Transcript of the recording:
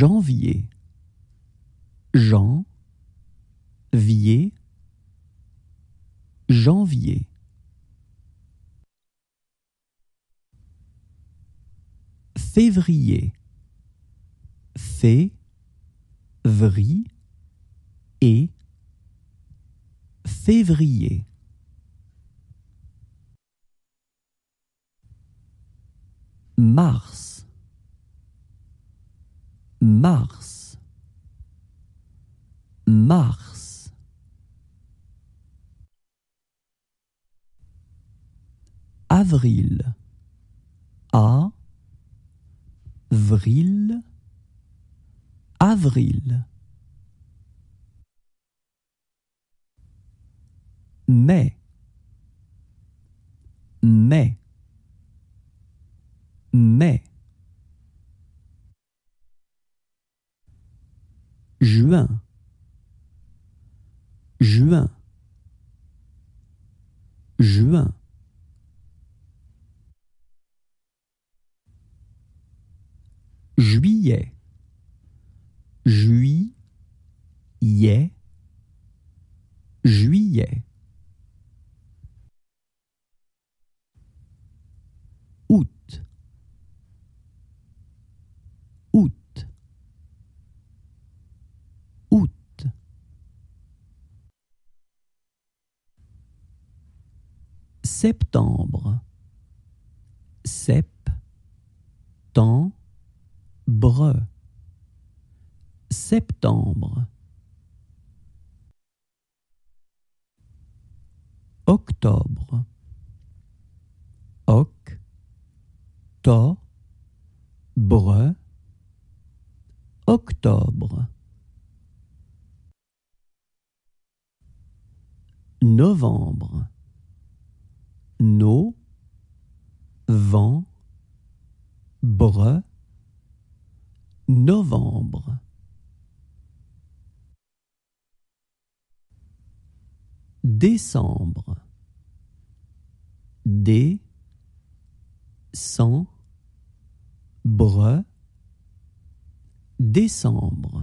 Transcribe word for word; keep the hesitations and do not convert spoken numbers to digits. Janvier. Jean, vier, janvier. Février. Fé, vri, et, février. Mars. Mars. Mars. Avril. A, vril, avril. Mai. Mai. Mai. Juin. Juin. Juin. Juillet. Juillet. Juillet. Août. Août. Août. Septembre. Sep-tem- Bre. Septembre. Octobre. Oc. To. Bre. Octobre. Novembre. No. Vent. Bre. Novembre. Décembre. Dé, cent, bre, décembre.